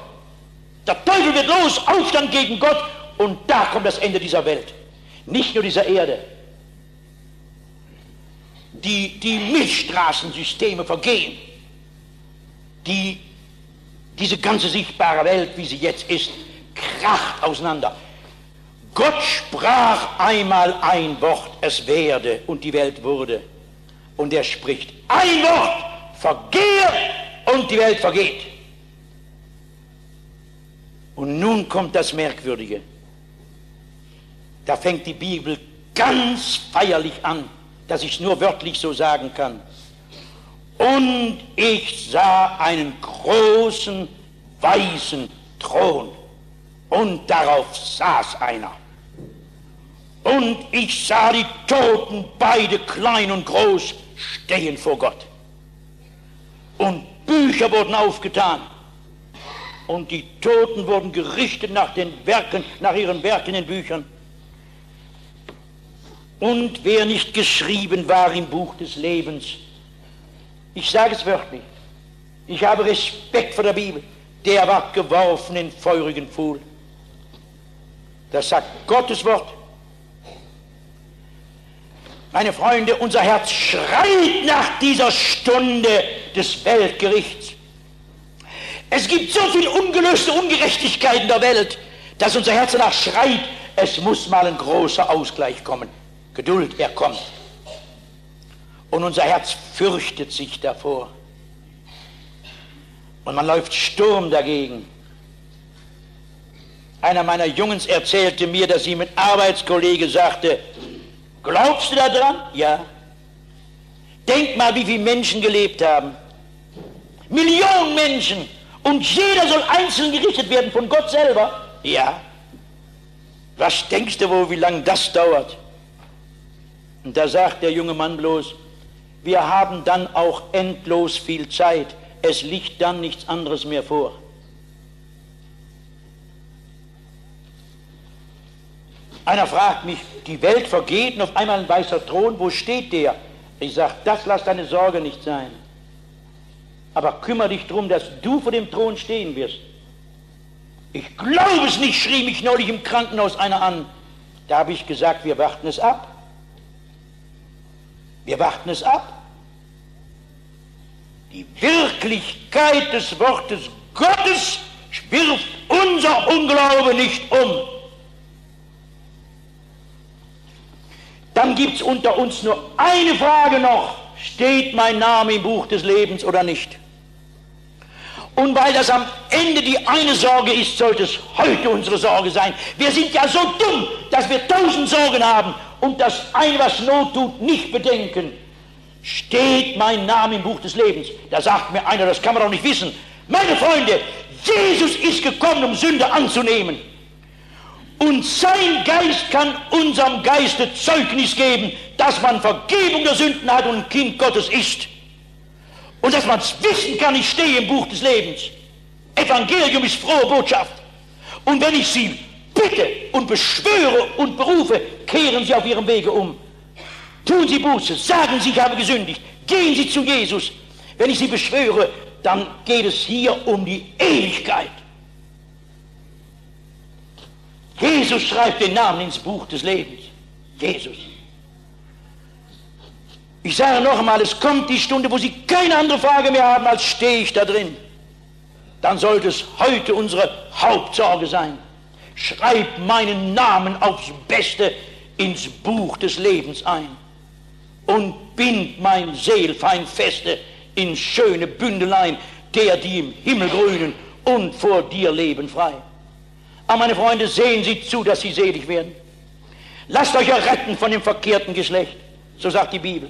Der Teufel wird los, Aufstand gegen Gott und da kommt das Ende dieser Welt. Nicht nur dieser Erde. Die, die Milchstraßensysteme vergehen. Die, diese ganze sichtbare Welt, wie sie jetzt ist, kracht auseinander. Gott sprach einmal ein Wort, es werde und die Welt wurde. Und er spricht ein Wort, vergehe und die Welt vergeht. Und nun kommt das Merkwürdige. Da fängt die Bibel ganz feierlich an, dass ich es nur wörtlich so sagen kann. Und ich sah einen großen, weißen Thron und darauf saß einer. Und ich sah die Toten, beide klein und groß, stehen vor Gott. Und Bücher wurden aufgetan. Und die Toten wurden gerichtet nach den Werken, nach ihren Werken in den Büchern. Und wer nicht geschrieben war im Buch des Lebens, ich sage es wörtlich, ich habe Respekt vor der Bibel, der ward geworfen in feurigen Pfuhl. Das sagt Gottes Wort. Meine Freunde, unser Herz schreit nach dieser Stunde des Weltgerichts. Es gibt so viele ungelöste Ungerechtigkeiten der Welt, dass unser Herz danach schreit, es muss mal ein großer Ausgleich kommen. Geduld, er kommt. Und unser Herz fürchtet sich davor. Und man läuft Sturm dagegen. Einer meiner Jungs erzählte mir, dass ihm ein Arbeitskollege sagte, glaubst du da dran? Ja. Denk mal, wie viele Menschen gelebt haben. Millionen Menschen. Und jeder soll einzeln gerichtet werden von Gott selber? Ja. Was denkst du wohl, wie lange das dauert? Und da sagt der junge Mann bloß, wir haben dann auch endlos viel Zeit. Es liegt dann nichts anderes mehr vor. Einer fragt mich, die Welt vergeht und auf einmal ein weißer Thron, wo steht der? Ich sage, das lass deine Sorge nicht sein. Aber kümmere dich darum, dass du vor dem Thron stehen wirst. Ich glaube es nicht, schrie mich neulich im Krankenhaus einer an. Da habe ich gesagt, wir warten es ab. Wir warten es ab. Die Wirklichkeit des Wortes Gottes wirft unser Unglaube nicht um. Dann gibt es unter uns nur eine Frage noch. Steht mein Name im Buch des Lebens oder nicht? Und weil das am Ende die eine Sorge ist, sollte es heute unsere Sorge sein. Wir sind ja so dumm, dass wir tausend Sorgen haben und das eine, was Not tut, nicht bedenken, steht mein Name im Buch des Lebens. Da sagt mir einer, das kann man doch nicht wissen. Meine Freunde, Jesus ist gekommen, um Sünde anzunehmen. Und sein Geist kann unserem Geiste Zeugnis geben, dass man Vergebung der Sünden hat und ein Kind Gottes ist. Und dass man es wissen kann, ich stehe im Buch des Lebens. Evangelium ist frohe Botschaft. Und wenn ich sie bitte und beschwöre und berufe, kehren sie auf ihrem Wege um. Tun sie Buße, sagen sie, ich habe gesündigt. Gehen sie zu Jesus. Wenn ich sie beschwöre, dann geht es hier um die Ewigkeit. Jesus schreibt den Namen ins Buch des Lebens. Jesus. Ich sage noch einmal, es kommt die Stunde, wo Sie keine andere Frage mehr haben, als stehe ich da drin. Dann sollte es heute unsere Hauptsorge sein. Schreib meinen Namen aufs Beste ins Buch des Lebens ein und bind mein Seelfeind feste in schöne Bündelein, der, die im Himmel grünen und vor dir leben frei. Aber meine Freunde, sehen Sie zu, dass Sie selig werden. Lasst euch erretten von dem verkehrten Geschlecht, so sagt die Bibel.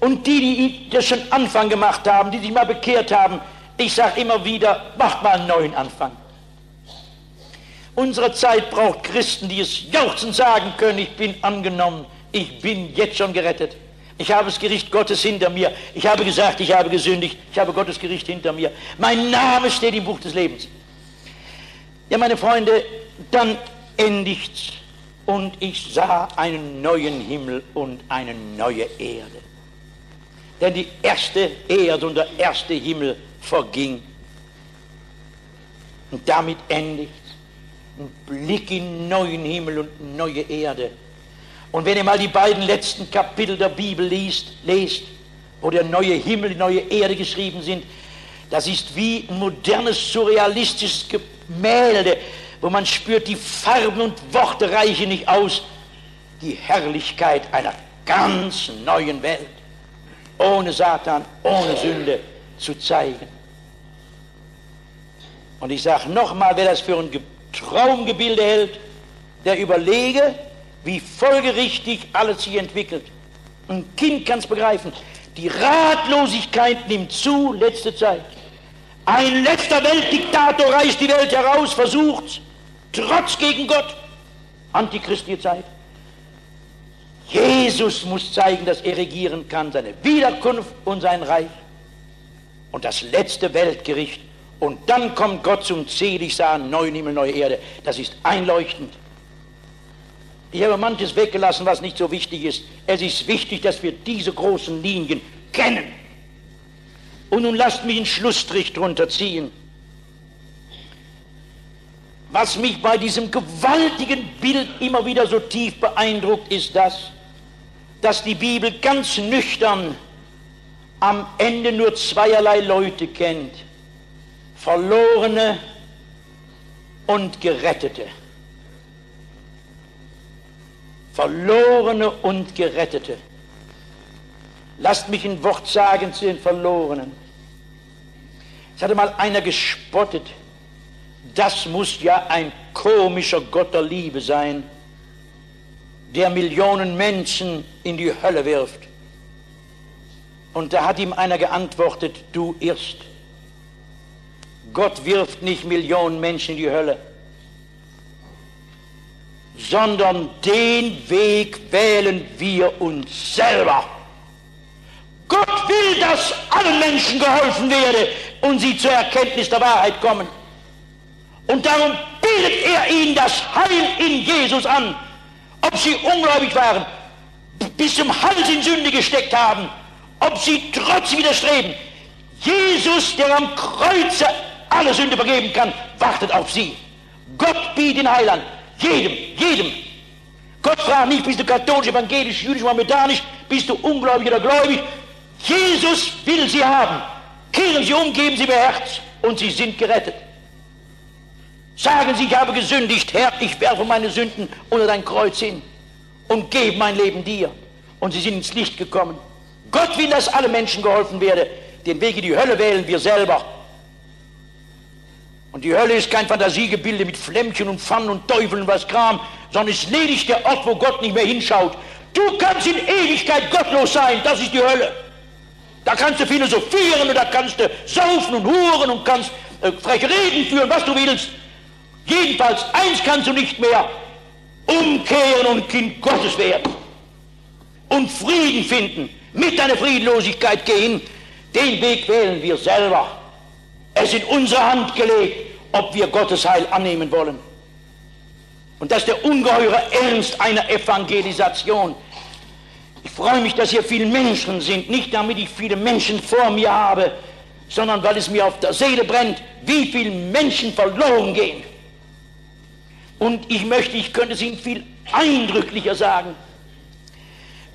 Und die, die das schon Anfang gemacht haben, die sich mal bekehrt haben, ich sage immer wieder, macht mal einen neuen Anfang. Unsere Zeit braucht Christen, die es jauchzend sagen können, ich bin angenommen, ich bin jetzt schon gerettet. Ich habe das Gericht Gottes hinter mir. Ich habe gesagt, ich habe gesündigt, ich habe Gottes Gericht hinter mir. Mein Name steht im Buch des Lebens. Ja, meine Freunde, dann endigt's. Und ich sah einen neuen Himmel und eine neue Erde. Denn die erste Erde und der erste Himmel verging. Und damit endigt ein Blick in neuen Himmel und neue Erde. Und wenn ihr mal die beiden letzten Kapitel der Bibel liest, lest, wo der neue Himmel, die neue Erde geschrieben sind, das ist wie ein modernes, surrealistisches Gemälde, wo man spürt, die Farben und Worte reichen nicht aus. Die Herrlichkeit einer ganz neuen Welt, ohne Satan, ohne Sünde zu zeigen. Und ich sage nochmal, wer das für ein Traumgebilde hält, der überlege, wie folgerichtig alles sich entwickelt. Ein Kind kann es begreifen. Die Ratlosigkeit nimmt zu, letzte Zeit. Ein letzter Weltdiktator reißt die Welt heraus, versucht's, trotz gegen Gott. Antichristliche Zeit. Jesus muss zeigen, dass er regieren kann, seine Wiederkunft und sein Reich. Und das letzte Weltgericht. Und dann kommt Gott zum Seligsagen, neuen Himmel, neue Erde. Das ist einleuchtend. Ich habe manches weggelassen, was nicht so wichtig ist. Es ist wichtig, dass wir diese großen Linien kennen. Und nun lasst mich einen Schlussstrich drunter ziehen. Was mich bei diesem gewaltigen Bild immer wieder so tief beeindruckt, ist das, dass die Bibel ganz nüchtern am Ende nur zweierlei Leute kennt. Verlorene und Gerettete. Verlorene und Gerettete. Lasst mich ein Wort sagen zu den Verlorenen. Es hatte mal einer gespottet, das muss ja ein komischer Gott der Liebe sein, der Millionen Menschen in die Hölle wirft. Und da hat ihm einer geantwortet, du irrst. Gott wirft nicht Millionen Menschen in die Hölle, sondern den Weg wählen wir uns selber. Gott will, dass allen Menschen geholfen werde und sie zur Erkenntnis der Wahrheit kommen. Und darum bietet er ihnen das Heil in Jesus an. Ob sie ungläubig waren, bis zum Hals in Sünde gesteckt haben, ob sie trotz widerstreben. Jesus, der am Kreuze alle Sünde vergeben kann, wartet auf sie. Gott bietet Heil an. Jedem, jedem. Gott fragt nicht, bist du katholisch, evangelisch, jüdisch, mohammedanisch, bist du ungläubig oder gläubig. Jesus will sie haben. Kehren Sie um, geben Sie mir Herz und Sie sind gerettet. Sagen Sie, ich habe gesündigt, Herr, ich werfe meine Sünden unter dein Kreuz hin und gebe mein Leben dir. Und Sie sind ins Licht gekommen. Gott will, dass alle Menschen geholfen werde. Den Weg in die Hölle wählen wir selber. Und die Hölle ist kein Fantasiegebilde mit Flämmchen und Pfannen und Teufeln und was Kram, sondern es ist ledig der Ort, wo Gott nicht mehr hinschaut. Du kannst in Ewigkeit gottlos sein, das ist die Hölle. Da kannst du philosophieren und da kannst du saufen und huren und kannst äh, freche Reden führen, was du willst. Jedenfalls eins kannst du nicht mehr, umkehren und Kind Gottes werden und Frieden finden. Mit deiner Friedenlosigkeit gehen, den Weg wählen wir selber. Es ist in unsere Hand gelegt, ob wir Gottes Heil annehmen wollen. Und das ist der ungeheure Ernst einer Evangelisation. Ich freue mich, dass hier viele Menschen sind, nicht damit ich viele Menschen vor mir habe, sondern weil es mir auf der Seele brennt, wie viele Menschen verloren gehen. Und ich möchte, ich könnte es Ihnen viel eindrücklicher sagen,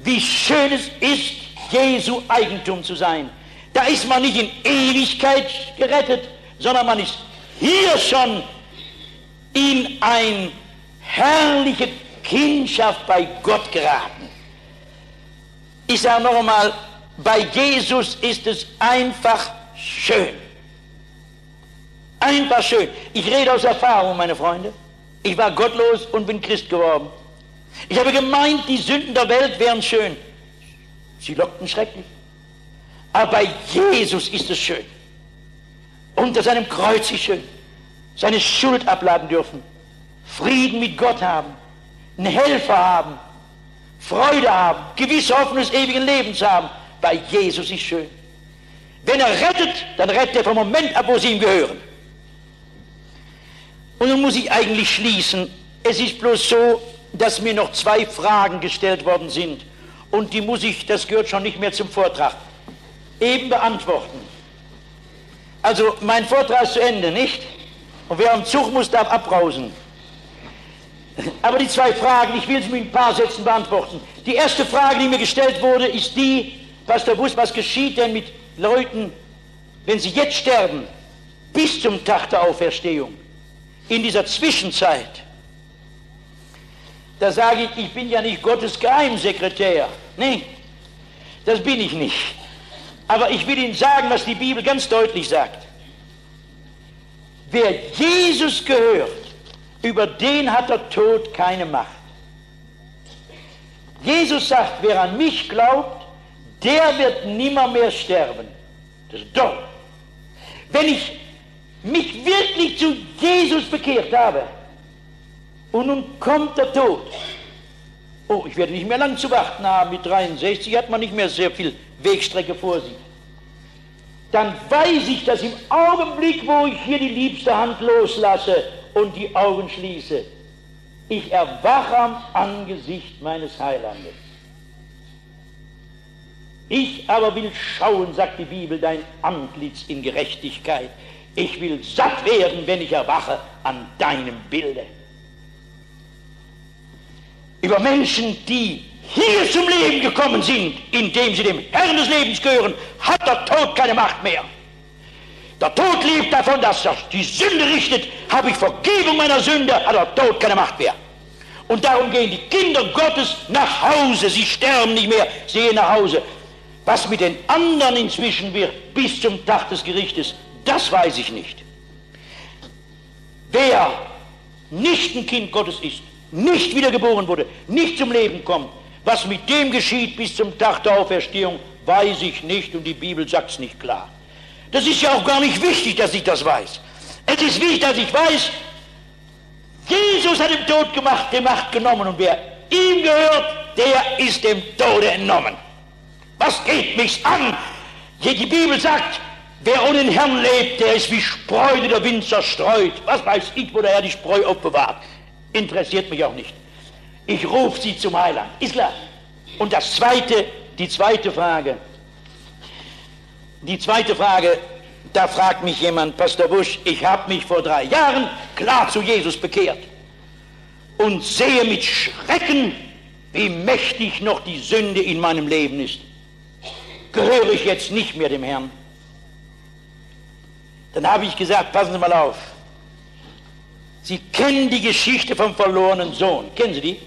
wie schön es ist, Jesu Eigentum zu sein. Da ist man nicht in Ewigkeit gerettet, sondern man ist hier schon in eine herrliche Kindschaft bei Gott geraten. Ich sage noch einmal, bei Jesus ist es einfach schön. Einfach schön. Ich rede aus Erfahrung, meine Freunde. Ich war gottlos und bin Christ geworden. Ich habe gemeint, die Sünden der Welt wären schön. Sie lockten schrecklich. Aber bei Jesus ist es schön. Unter seinem Kreuz ist schön. Seine Schuld abladen dürfen. Frieden mit Gott haben. Einen Helfer haben. Freude haben. Gewisse Hoffnung des ewigen Lebens haben. Bei Jesus ist schön. Wenn er rettet, dann rettet er vom Moment ab, wo sie ihm gehören. Und nun muss ich eigentlich schließen. Es ist bloß so, dass mir noch zwei Fragen gestellt worden sind. Und die muss ich, das gehört schon nicht mehr zum Vortrag, eben beantworten. Also mein Vortrag ist zu Ende, nicht? Und wer am Zug muss, darf abbrausen. Aber die zwei Fragen, ich will sie mit ein paar Sätzen beantworten. Die erste Frage, die mir gestellt wurde, ist die, Pastor Busch, was geschieht denn mit Leuten, wenn sie jetzt sterben, bis zum Tag der Auferstehung, in dieser Zwischenzeit? Da sage ich, ich bin ja nicht Gottes Geheimsekretär. Nee, das bin ich nicht. Aber ich will Ihnen sagen, was die Bibel ganz deutlich sagt. Wer Jesus gehört, über den hat der Tod keine Macht. Jesus sagt, wer an mich glaubt, der wird nimmermehr sterben. Das ist doch. Wenn ich mich wirklich zu Jesus bekehrt habe, und nun kommt der Tod. Oh, ich werde nicht mehr lang zu warten haben. Mit dreiundsechzig hat man nicht mehr sehr viel Wegstrecke vor sich. Dann weiß ich, dass im Augenblick, wo ich hier die liebste Hand loslasse und die Augen schließe, ich erwache am Angesicht meines Heilandes. Ich aber will schauen, sagt die Bibel, dein Antlitz in Gerechtigkeit. Ich will satt werden, wenn ich erwache an deinem Bilde. Über Menschen, die hier zum Leben gekommen sind, indem sie dem Herrn des Lebens gehören, hat der Tod keine Macht mehr. Der Tod lebt davon, dass er die Sünde richtet. Habe ich Vergebung meiner Sünde, hat der Tod keine Macht mehr. Und darum gehen die Kinder Gottes nach Hause. Sie sterben nicht mehr, sie gehen nach Hause. Was mit den anderen inzwischen wird, bis zum Tag des Gerichtes, das weiß ich nicht. Wer nicht ein Kind Gottes ist, nicht wiedergeboren wurde, nicht zum Leben kommt, was mit dem geschieht bis zum Tag der Auferstehung, weiß ich nicht und die Bibel sagt es nicht klar. Das ist ja auch gar nicht wichtig, dass ich das weiß. Es ist wichtig, dass ich weiß, Jesus hat dem Tod gemacht, die Macht genommen und wer ihm gehört, der ist dem Tode entnommen. Was geht mich's an? Die Bibel sagt, wer ohne den Herrn lebt, der ist wie Spreu, die der Wind zerstreut. Was weiß ich, wo der Herr die Spreu aufbewahrt? Interessiert mich auch nicht. Ich rufe sie zum Heiland. Ist klar. Und das zweite, die zweite Frage, die zweite Frage, da fragt mich jemand, Pastor Busch, ich habe mich vor drei Jahren klar zu Jesus bekehrt und sehe mit Schrecken, wie mächtig noch die Sünde in meinem Leben ist. Gehöre ich jetzt nicht mehr dem Herrn? Dann habe ich gesagt, passen Sie mal auf. Sie kennen die Geschichte vom verlorenen Sohn. Kennen Sie die?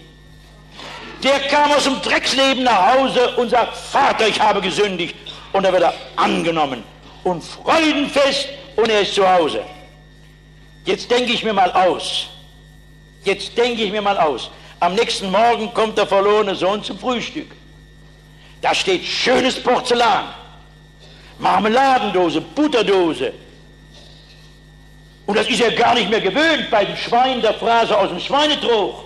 Der kam aus dem Drecksleben nach Hause und sagt, Vater, ich habe gesündigt. Und er wird er angenommen und freudenfest und er ist zu Hause. Jetzt denke ich mir mal aus. Jetzt denke ich mir mal aus. Am nächsten Morgen kommt der verlorene Sohn zum Frühstück. Da steht schönes Porzellan, Marmeladendose, Butterdose. Und das ist er gar nicht mehr gewöhnt bei dem Schwein der Phrase aus dem Schweinetrog.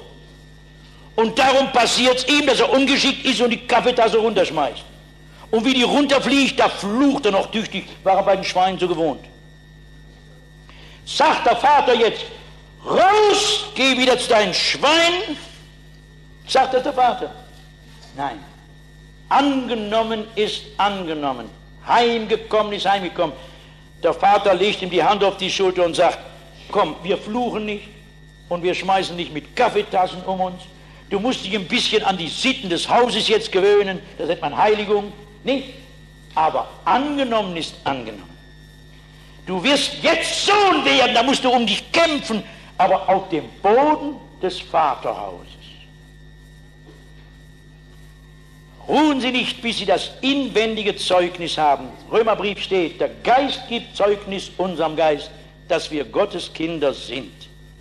Und darum passiert es ihm, dass er ungeschickt ist und die Kaffeetasse runterschmeißt. Und wie die runterfliegt, da flucht er noch tüchtig, war er bei den Schweinen so gewohnt. Sagt der Vater jetzt, raus, geh wieder zu deinem Schwein, sagt der Vater. Nein, angenommen ist angenommen, heimgekommen ist heimgekommen. Der Vater legt ihm die Hand auf die Schulter und sagt, komm, wir fluchen nicht und wir schmeißen nicht mit Kaffeetassen um uns. Du musst dich ein bisschen an die Sitten des Hauses jetzt gewöhnen, das nennt man Heiligung, nicht? Aber angenommen ist angenommen. Du wirst jetzt Sohn werden, da musst du um dich kämpfen, aber auf dem Boden des Vaterhauses. Ruhen Sie nicht, bis Sie das inwendige Zeugnis haben. Römerbrief steht, der Geist gibt Zeugnis unserem Geist, dass wir Gottes Kinder sind.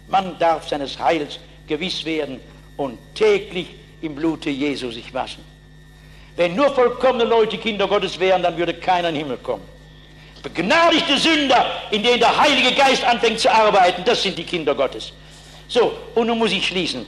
Man darf seines Heils gewiss werden und täglich im Blute Jesu sich waschen. Wenn nur vollkommene Leute Kinder Gottes wären, dann würde keiner in den Himmel kommen. Begnadigte Sünder, in denen der Heilige Geist anfängt zu arbeiten, das sind die Kinder Gottes. So, und nun muss ich schließen.